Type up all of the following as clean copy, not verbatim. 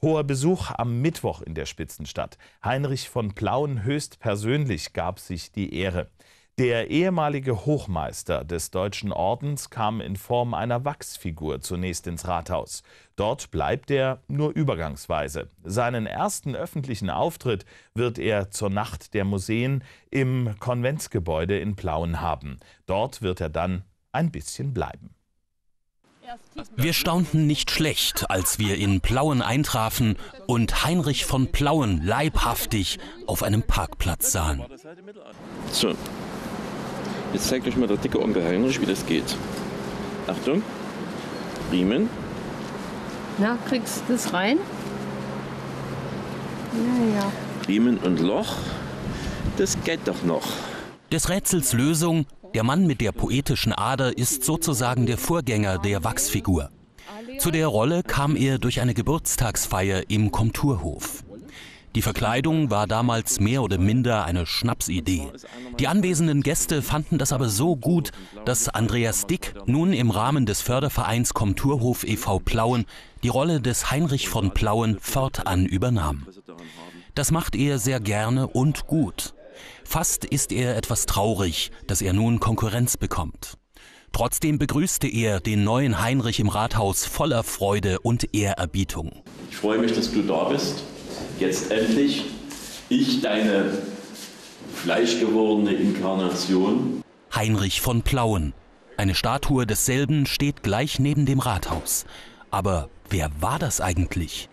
Hoher Besuch am Mittwoch in der Spitzenstadt. Heinrich von Plauen höchstpersönlich gab sich die Ehre. Der ehemalige Hochmeister des Deutschen Ordens kam in Form einer Wachsfigur zunächst ins Rathaus. Dort bleibt er nur übergangsweise. Seinen ersten öffentlichen Auftritt wird er zur Nacht der Museen im Konventsgebäude in Plauen haben. Dort wird er dann ein bisschen bleiben. Wir staunten nicht schlecht, als wir in Plauen eintrafen und Heinrich von Plauen leibhaftig auf einem Parkplatz sahen. So, jetzt zeigt euch mal der dicke Onkel Heinrich, wie das geht. Achtung, Riemen. Na, kriegst du das rein? Naja. Riemen und Loch, das geht doch noch. Des Rätsels Lösung: Der Mann mit der poetischen Ader ist sozusagen der Vorgänger der Wachsfigur. Zu der Rolle kam er durch eine Geburtstagsfeier im Komturhof. Die Verkleidung war damals mehr oder minder eine Schnapsidee. Die anwesenden Gäste fanden das aber so gut, dass Andreas Dick nun im Rahmen des Fördervereins Komturhof e.V. Plauen die Rolle des Heinrich von Plauen fortan übernahm. Das macht er sehr gerne und gut. Fast ist er etwas traurig, dass er nun Konkurrenz bekommt. Trotzdem begrüßte er den neuen Heinrich im Rathaus voller Freude und Ehrerbietung. Ich freue mich, dass du da bist. Jetzt endlich ich, deine fleischgewordene Inkarnation. Heinrich von Plauen. Eine Statue desselben steht gleich neben dem Rathaus. Aber wer war das eigentlich?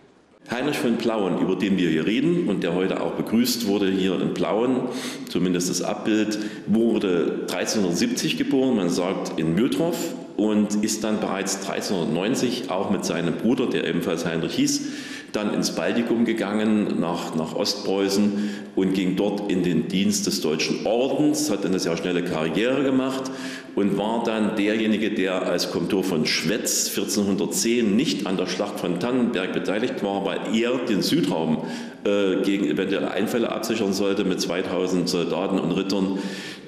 Heinrich von Plauen, über den wir hier reden und der heute auch begrüßt wurde hier in Plauen, zumindest das Abbild, wurde 1370 geboren, man sagt in Mühltroff, und ist dann bereits 1390 auch mit seinem Bruder, der ebenfalls Heinrich hieß, dann ins Baltikum gegangen, nach Ostpreußen, und ging dort in den Dienst des Deutschen Ordens, hat eine sehr schnelle Karriere gemacht und war dann derjenige, der als Komtur von Schwetz 1410 nicht an der Schlacht von Tannenberg beteiligt war, weil er den Südraum gegen eventuelle Einfälle absichern sollte mit 2000 Soldaten und Rittern,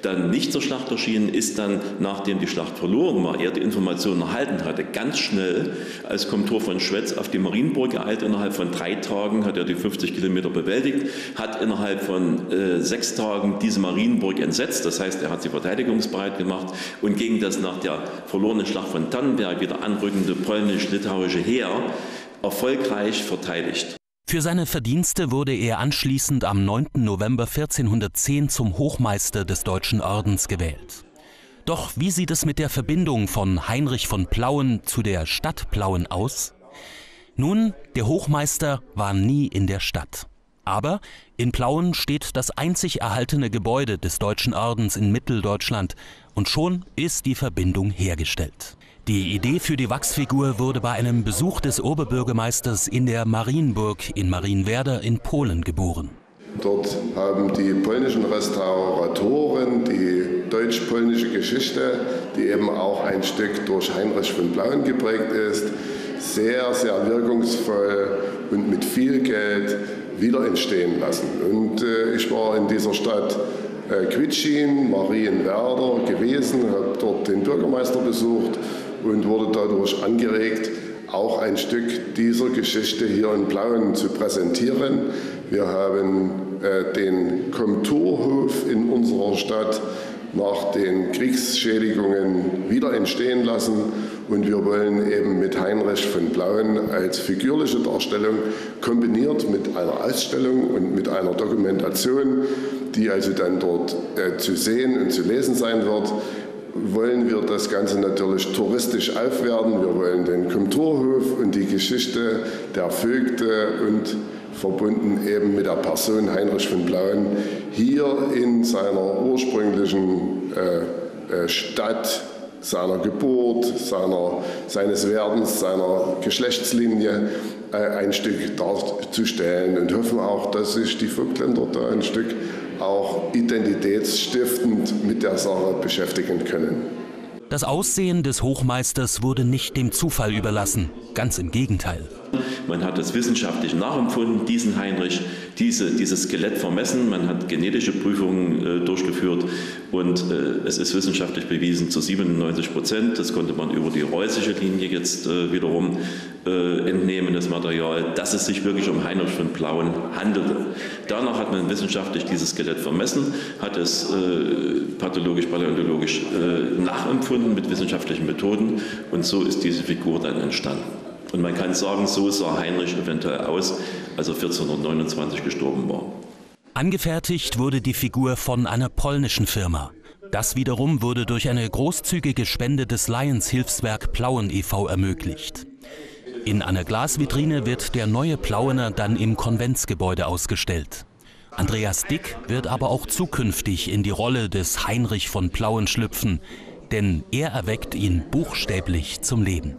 dann nicht zur Schlacht erschienen, ist dann, nachdem die Schlacht verloren war, er die Informationen erhalten hatte, ganz schnell als Komtur von Schwetz auf die Marienburg geeilt. Innerhalb von 3 Tagen hat er die 50 Kilometer bewältigt, hat innerhalb von 6 Tagen diese Marienburg entsetzt, das heißt, er hat sie verteidigungsbereit gemacht und gegen das nach der verlorenen Schlacht von Tannenberg wieder anrückende polnisch-litauische Heer erfolgreich verteidigt. Für seine Verdienste wurde er anschließend am 9. November 1410 zum Hochmeister des Deutschen Ordens gewählt. Doch wie sieht es mit der Verbindung von Heinrich von Plauen zu der Stadt Plauen aus? Nun, der Hochmeister war nie in der Stadt. Aber in Plauen steht das einzig erhaltene Gebäude des Deutschen Ordens in Mitteldeutschland und schon ist die Verbindung hergestellt. Die Idee für die Wachsfigur wurde bei einem Besuch des Oberbürgermeisters in der Marienburg in Marienwerder in Polen geboren. Dort haben die polnischen Restauratoren die deutsch-polnische Geschichte, die eben auch ein Stück durch Heinrich von Plauen geprägt ist, sehr, sehr wirkungsvoll und mit viel Geld wieder entstehen lassen. Und ich war in dieser Stadt Kwitschin, Marienwerder gewesen, habe dort den Bürgermeister besucht und wurde dadurch angeregt, auch ein Stück dieser Geschichte hier in Plauen zu präsentieren. Wir haben den Komturhof in unserer Stadt nach den Kriegsschädigungen wieder entstehen lassen und wir wollen eben mit Heinrich von Plauen als figürliche Darstellung kombiniert mit einer Ausstellung und mit einer Dokumentation, die also dann dort zu sehen und zu lesen sein wird, wollen wir das Ganze natürlich touristisch aufwerten. Wir wollen den Komturhof und die Geschichte der Vögte und verbunden eben mit der Person Heinrich von Plauen hier in seiner ursprünglichen Stadt, seiner Geburt, seines Werdens, seiner Geschlechtslinie ein Stück darzustellen und hoffen auch, dass sich die Vogtländer da ein Stück auch identitätsstiftend mit der Sache beschäftigen können. Das Aussehen des Hochmeisters wurde nicht dem Zufall überlassen, ganz im Gegenteil. Man hat es wissenschaftlich nachempfunden, diesen Heinrich, dieses Skelett vermessen, man hat genetische Prüfungen durchgeführt und es ist wissenschaftlich bewiesen zu 97%. Das konnte man über die reußische Linie jetzt wiederum entnehmen, das Material, dass es sich wirklich um Heinrich von Plauen handelte. Danach hat man wissenschaftlich dieses Skelett vermessen, hat es pathologisch, paläontologisch nachempfunden mit wissenschaftlichen Methoden und so ist diese Figur dann entstanden. Und man kann sagen, so sah Heinrich eventuell aus, als er 1429 gestorben war. Angefertigt wurde die Figur von einer polnischen Firma. Das wiederum wurde durch eine großzügige Spende des Lions-Hilfswerk Plauen e.V. ermöglicht. In einer Glasvitrine wird der neue Plauener dann im Konventsgebäude ausgestellt. Andreas Dick wird aber auch zukünftig in die Rolle des Heinrich von Plauen schlüpfen, denn er erweckt ihn buchstäblich zum Leben.